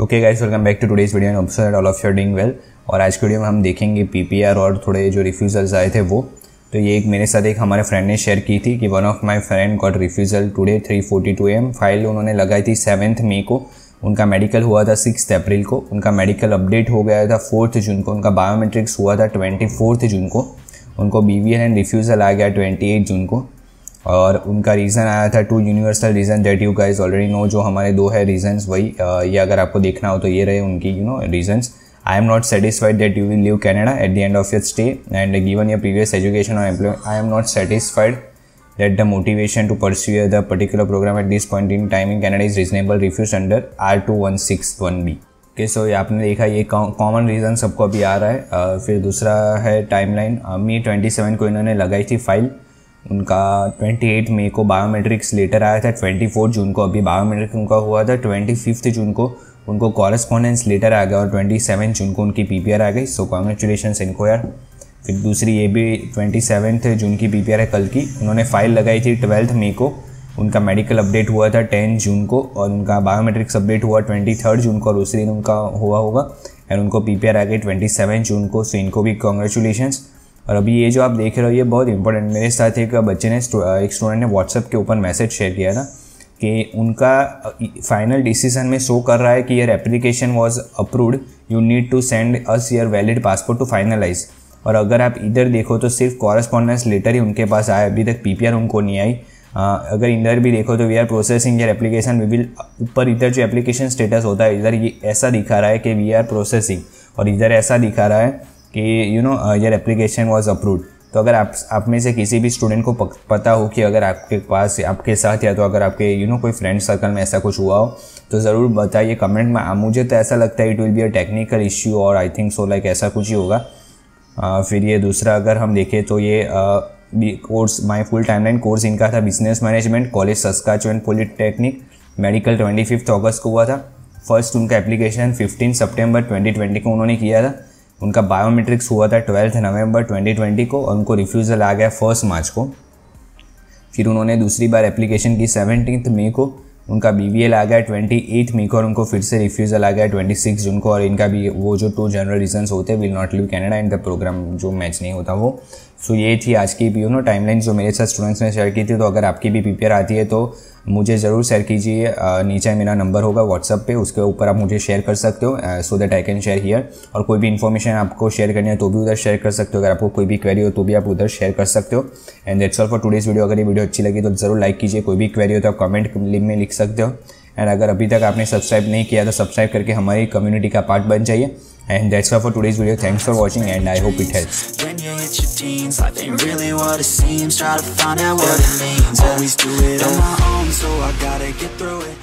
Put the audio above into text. Okay guys, welcome back to today's video and hope so that all of you are doing well. और आज के video में हम देखेंगे पीपीआर और थोड़े जो रिफ्यूज़ल्स आए थे वो। तो ये एक मेरे साथ एक हमारे फ्रेंड ने शेयर की थी कि one of my friend got refusal today 3:42 AM। File उन्होंने लगाई थी 7 मई को, उनका मेडिकल हुआ था 6 अप्रैल को, उनका मेडिकल अपडेट हो गया था 4 जून को, उनका बायोमेट्रिक्स हुआ था 24 जून को, उनको BVL एंड रिफ्यूज़ल आ गया 28 जून को। और उनका रीज़न आया था 2 universal reason that you guys already know. जो हमारे 2 है रीजंस वही ये अगर आपको देखना हो तो ये रहे उनकी reasons. I am not satisfied that you will leave Canada at the end of your stay and given your previous education और employment. I am not satisfied that the motivation to pursue the particular programme at this point in time in Canada is reasonable. Refuse under R2161B। Okay so ये आपने देखा, ये common reason सबको अभी आ रहा है। फिर दूसरा है टाइम लाइन। May 27 को इन्होंने लगाई थी फाइल, उनका 28 मई को बायोमेट्रिक्स लेटर आया था 24 जून को, अभी बायोमेट्रिक उनका हुआ था 25 जून को, उनको कॉरेस्पॉन्डेंस लेटर आ गया और 27 जून को उनकी पीपीआर आ गई। सो कॉन्ग्रेचुलेशंस इनको यार। फिर दूसरी ये भी 27 जून की पीपीआर है कल की, उन्होंने फाइल लगाई थी 12 मई को, उनका मेडिकल अपडेट हुआ था 10 जून को और उनका बायोमेट्रिक्स अपडेट हुआ 23 जून को और उसी दिन उनका हुआ होगा एंड उनको पीपीआर आ गई 27 जून को। सो इनको भी कॉन्ग्रेचुलेशंस। और अभी ये जो आप देख रहे हो ये बहुत इंपॉर्टेंट, मेरे साथ एक बच्चे ने एक स्टूडेंट ने व्हाट्सएप के ऊपर मैसेज शेयर किया था कि उनका फाइनल डिसीजन में शो कर रहा है कि your application was approved, you need to send us your valid passport to finalise. और अगर आप इधर देखो तो सिर्फ कॉरेस्पॉन्डेंस लेटर ही उनके पास आया, अभी तक पीपीआर उनको नहीं आई। अगर इधर भी देखो तो we are processing your application, we will, ऊपर इधर जो एप्लीकेशन स्टेटस होता है इधर ये ऐसा दिखा रहा है कि वी आर प्रोसेसिंग और इधर ऐसा दिखा रहा है कि योर एप्लीकेशन वाज अप्रूव्ड। तो अगर आप में से किसी भी स्टूडेंट को पता हो कि अगर आपके पास आपके साथ या तो अगर आपके कोई फ्रेंड सर्कल में ऐसा कुछ हुआ हो तो ज़रूर बताइए कमेंट में। मुझे तो ऐसा लगता है it will be a technical issue और आई थिंक सो लाइक ऐसा कुछ ही होगा। फिर ये दूसरा अगर हम देखें तो ये course, my full timeline course इनका था business management, college Saskatchewan polytechnic, medical 25 अगस्त को हुआ था फर्स्ट, उनका एप्लीकेशन 15 सितंबर 2020 को उन्होंने किया था, उनका बायोमेट्रिक्स हुआ था 12 नवंबर 2020 को और उनको रिफ्यूज़ल आ गया 1 मार्च को। फिर उन्होंने दूसरी बार एप्लीकेशन की 17 मई को, उनका BVL आ गया 28 मई को और उनको फिर से रिफ्यूज़ल आ गया 26 जून को। और इनका भी वो जो 2 जनरल रीजंस होते हैं, will not leave Canada and the programme जो मैच नहीं होता वो। सो ये थी आज की भी टाइमलाइन जो मेरे साथ स्टूडेंट्स ने शेयर की थी। तो अगर आपकी भी पीपीआर आती है तो मुझे ज़रूर शेयर कीजिए, नीचे मेरा नंबर होगा व्हाट्सअप पे, उसके ऊपर आप मुझे शेयर कर सकते हो so that I can share here. और कोई भी इन्फॉर्मेशन आपको शेयर करनी है तो भी उधर शेयर कर सकते हो, अगर आपको कोई भी क्वेरी हो तो भी आप उधर शेयर कर सकते हो। And that's all for today's video. अगर ये वीडियो अच्छी लगी तो ज़रूर लाइक कीजिए, कोई भी क्वेरी हो तो आप कमेंट में लिख सकते हो। एंड अगर अभी तक आपने सब्सक्राइब नहीं किया तो सब्सक्राइब करके हमारी कम्युनिटी का पार्ट बन जाइए। And that's all for today's video. Thanks for watching and I hope it helps. When you hit your teens, life ain't really what it seems. Try to find out what it means. Always do it on my own, so I gotta get through it.